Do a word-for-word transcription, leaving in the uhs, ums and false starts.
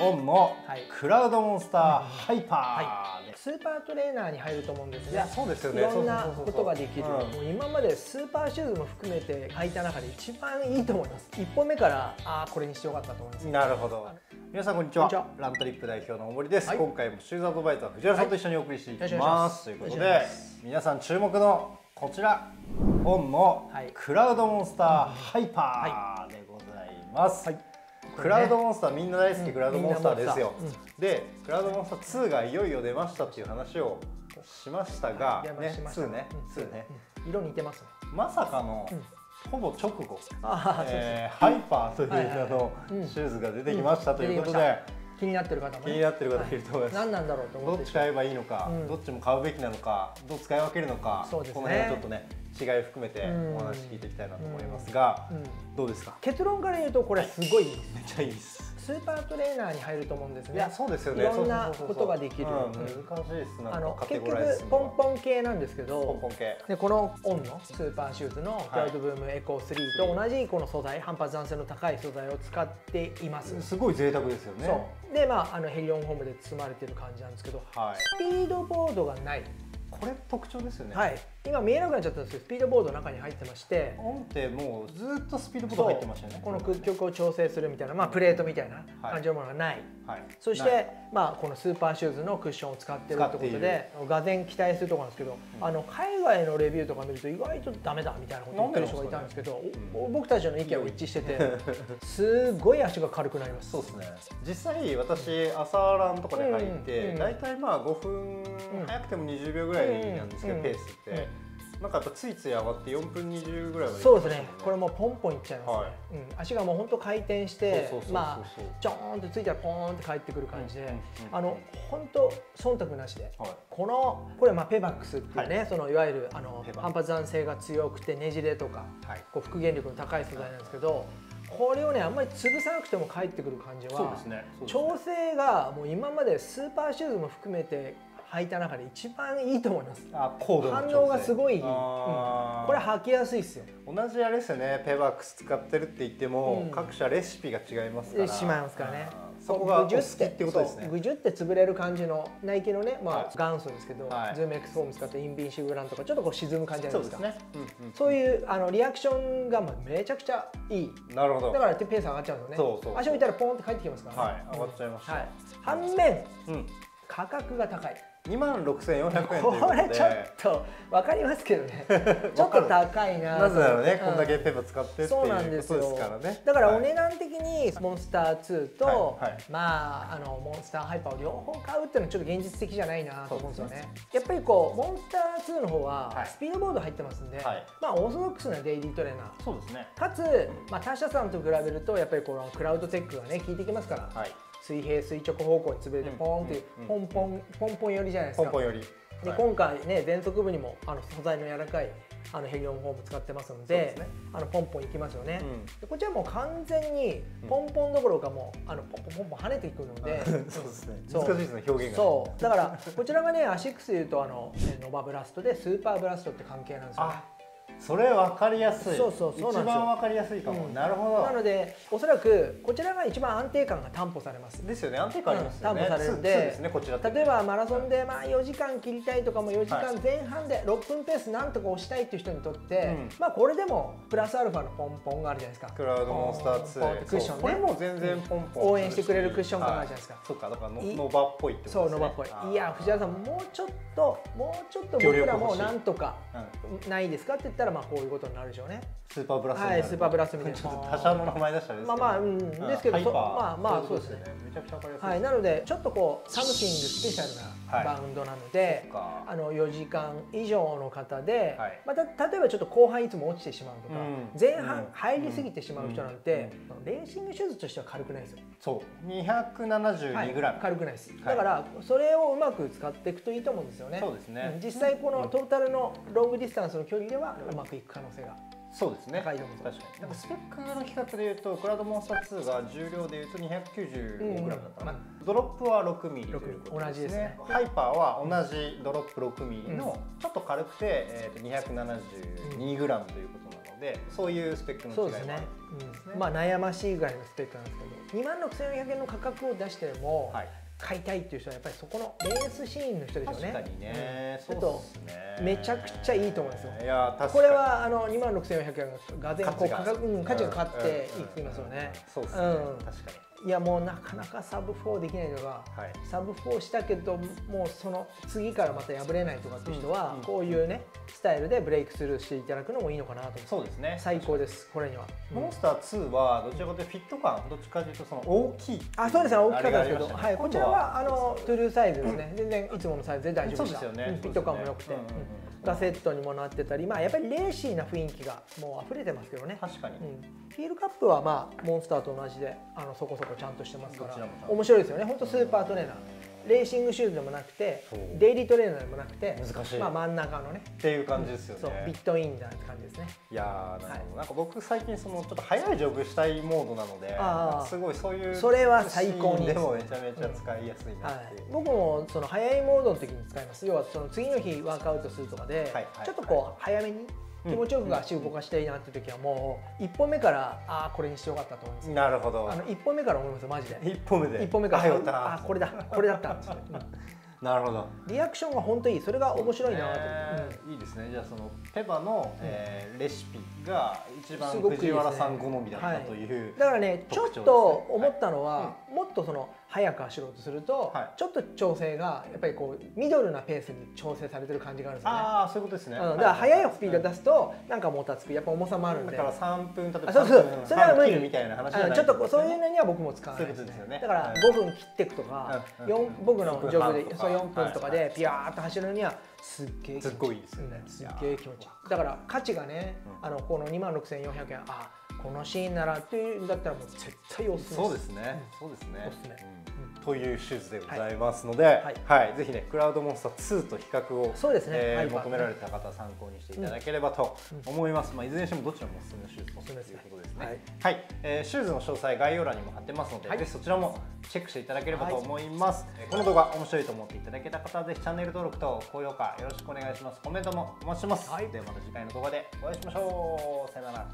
オンのクラウドモンスターハイパー、スーパートレーナーに入ると思うんですね。いや、そうですよね。いろんなことができる。今までスーパーシューズも含めて履いた中で一番いいと思います。一歩目からああこれにしてよかったと思います。なるほど。皆さんこんにちは。ラントリップ代表の大森です。今回もシューズアドバイザー藤原さんと一緒にお送りしていきます。ということで皆さん注目のこちらオンのクラウドモンスターハイパーでございます。クラウドモンスター、みんな大好きクラウドモンスターですよ。でクラウドモンスターツーがいよいよ出ましたっていう話をしましたが、ツーね、ツーね、色似てますね。まさかのほぼ直後、ハイパーというあのシューズが出てきましたということで、気になってる方も気になってる方いると思います。何なんだろうと思って、どっち買えばいいのか、どっちも買うべきなのか、どう使い分けるのか、この辺はちょっとね、違い含めてお話聞いていきたいなと思いますが、どうですか？結論から言うとこれすごいめっちゃいいです。スーパートレーナーに入ると思うんですね。いや、そうですよね。いろんなことができる。難しいです。なんか結局ポンポン系なんですけど、ポンポン系でこのオンのスーパーシューズのクラウドブームエコースリーと同じこの素材、反発弾性の高い素材を使っています。すごい贅沢ですよね。そうで、まああのヘリオンホームで包まれてる感じなんですけど、スピードボードがない。これ特徴ですよね。はい、今見えなくなっちゃったんですけど、スピードボードの中に入ってまして、オンってもうずっとスピードボード入ってましたよね。この屈曲を調整するみたいな、まあ、プレートみたいな感じのものがない、はいはい、そしてまあこのスーパーシューズのクッションを使ってるってことでがぜん期待するところなんですけど、うん、あの海外のレビューとか見ると意外とダメだみたいなこと言ってる人がいたんですけど、うん、僕たちの意見は一致しててすごい足が軽くなります。そうですね。実際私朝ランとかで入って大体まあごふん、早くてもにじゅうびょうぐらいなんですけど、ペースってなんかやっぱついつい上がってよんぷんにじゅうぐらいまで。そうですね。これもうポンポンいっちゃいますね。足がもうほんと回転して、まあちょーんってついたらポーンって返ってくる感じで、あのほんと忖度なしで、このこれまあペバックスっていうね、そのいわゆるあの反発弾性が強くてねじれとかこう復元力の高い素材なんですけど、これをねあんまり潰さなくても返ってくる感じは、調整がもう今までスーパーシューズも含めて履いた中で一番いいと思います。あ、高度の調整。反応がすごい、うん、これ履きやすいですよ。同じあれですよね。ペバックス使ってるって言っても、うん、各社レシピが違いますから。しまいますからね。そこがお好きってことですね。ぐじゅって潰れる感じのナイキのね、まあ元祖ですけど、はい、ズーム X フォーム使ってインビンシブランとかちょっとこう沈む感じじゃないですか。そうですね。うんうん、そういうあのリアクションがめちゃくちゃいい。なるほど。だからペース上がっちゃうんですよね。そうそうそう。足を見たらポーンって返ってきますからね。はい、上がっちゃいました。はい、反面、うん、価格が高い。にまんろくせんよんひゃくえんということで、これちょっと分かりますけどねちょっと高いな。なぜならね、こんだけペーパー使ってっていうことですからね。だからお値段的にモンスターツーとまああのモンスターハイパーを両方買うっていうのはちょっと現実的じゃないなと思うんですよね。やっぱりこうモンスターツーの方はスピードボード入ってますんで、まあオーソドックスなデイリートレーナー、そうですね。かつまあ他社さんと比べるとやっぱりこのクラウドテックがね効いてきますから、水平垂直方向に潰れてポーンっていうポンポンポンポン寄りじゃないですか。ポンポン寄り。で今回ね前足部にもあの素材の柔らかいあのヘリオンフォーム使ってますので、あのポンポンいきますよね。でこちらもう完全にポンポンどころかもあのポンポンポンポン跳ねていくので、そうですね。難しいですね表現が。そうだからこちらがねアシックスでいうとあのノバブラストでスーパーブラストって関係なんですよ。それ分かりやすい。そうそうそう。一番分かりやすいかも。なるほど。なのでおそらくこちらが一番安定感が担保されます。ですよね。安定感ありますよね。担保されるんで。例えばマラソンでまあよじかん切りたいとかもよじかんぜん半でろっぷんペースなんとか押したいっていう人にとって、まあこれでもプラスアルファのポンポンがあるじゃないですか。クラウドモンスターツー。クッションね。これも全然ポンポン。応援してくれるクッション感があるじゃないですか。そうか。だからノバっぽいってことですね。そうノバっぽい。いや藤原さんもうちょっともうちょっと僕らもなんとかないですかって言ったら。まあこういうことになるでしょうね。スーパーブラスト。はい、スーパーブラストみたいな。ちょっと他社の名前出したんですけど。まあまあうんですけど、まあまあそうですね。めちゃくちゃわかりやすい。はい、なのでちょっとこうサムシングスペシャルなバウンドなので、あのよじかん以上の方で、また例えばちょっと後半いつも落ちてしまうとか、前半入りすぎてしまう人なんて、レーシングシューズとしては軽くないですよ。そう、にひゃくななじゅうにグラム。軽くないです。だからそれをうまく使っていくといいと思うんですよね。そうですね。実際このトータルのロングディスタンスの距離では。うまくいく可能性がそうですね。確かに。なんかスペックの比較でいうとクラウドモンスターツーが重量でいうと にひゃくきゅうじゅうごグラム だったかな。ドロップは ろくミリ ということですね。ハイパーは同じドロップ ろくミリ のちょっと軽くて にひゃくななじゅうにグラム ということなので。ので、そういうスペックの違いもあるんですね。まあ悩ましいぐらいのスペックなんですけど、にまんろくせんよんひゃくえんの価格を出しても、はい、買いたいっていう人はやっぱりそこのレースシーンの人でしょうね。確かにね、ちょっとめちゃくちゃいいと思うんですよ。いや、確かにこれはあのにまんろくせんよんひゃくえんのがぜんこう価格価値が変わっていきますよね。そうですね。確かに。いやもうなかなかサブフォーできないとか、サブフォーしたけどもうその次からまた破れないとかっていう人はこういうねスタイルでブレイクスルーしていただくのもいいのかなと思います。そうですね。最高ですこれには。モンスターツーはどちらかというとフィット感どっちかというとその大きい。あ、そうですね、大きかったですけど、はいこちらは。あのトゥルーサイズですね、全然いつものサイズで大丈夫でした。フィット感も良くてガセットにもなってたり、まあやっぱりレーシーな雰囲気がもう溢れてますけどね。確かに。フィールカップはまあモンスターと同じであのそこそこちゃんとしてますから面白いですよね。本当スーパートレーナー、レーシングシューズでもなくてデイリートレーナーでもなくて難しい、まあ真ん中のねっていう感じですよね。そうビットインだって感じですね。いやー、なんか僕最近そのちょっと速いジョグしたいモードなのですごいそういうそれは最高にでもめちゃめちゃ使いやすいなっていう。僕もその速いモードの時に使います。要はその次の日ワークアウトするとかでちょっとこう早めに気持ちよく足を動かしたいなって時はもういっぽんめからああこれにしてよかったと思うんですよ。なるほど。あのいっぽんめから思いますよマジで。いっぽんめでいっぽんめからああこれだこれだったんですよ。なるほど。リアクションが本当にいい、それが面白いなと思って。いいですね。じゃあそのペバのレシピが一番藤原さん好みだったという。だからねちょっと思ったのはもっとその速く走ろうとするとちょっと調整がやっぱりこうミドルなペースに調整されてる感じがあるんですよね。ああそういうことですね。だから速いスピード出すとなんかもたつく、やっぱ重さもあるんで。だからさんぷん例えばさんぷんみたいな話じゃない。ちょっとそういうのには僕も使わないですね。だからごふん切っていくとか、僕のジョブで。よんぷんとかでピヤーっと走るのにはすっげえ気持ちいいですよね。すっげえ気持ちいい。だから価値がね、あのこのにまんろくせんよんひゃくえん、あこのシーンならっていうんだったらもう絶対おすすめ。そうですね。そうですね。というシューズでございますので、はい、ぜひねクラウドモンスターツーと比較をそうですね求められた方参考にしていただければと思います。まあいずれにしてもどちらもおすすめのシューズということですね。はい、シューズの詳細概要欄にも貼ってますので、ぜひそちらもチェックしていただければと思います。この動画面白いと思っていただけた方はぜひチャンネル登録と高評価よろしくお願いします。コメントもお待ちしてます。ではまた次回の動画でお会いしましょう。さよなら。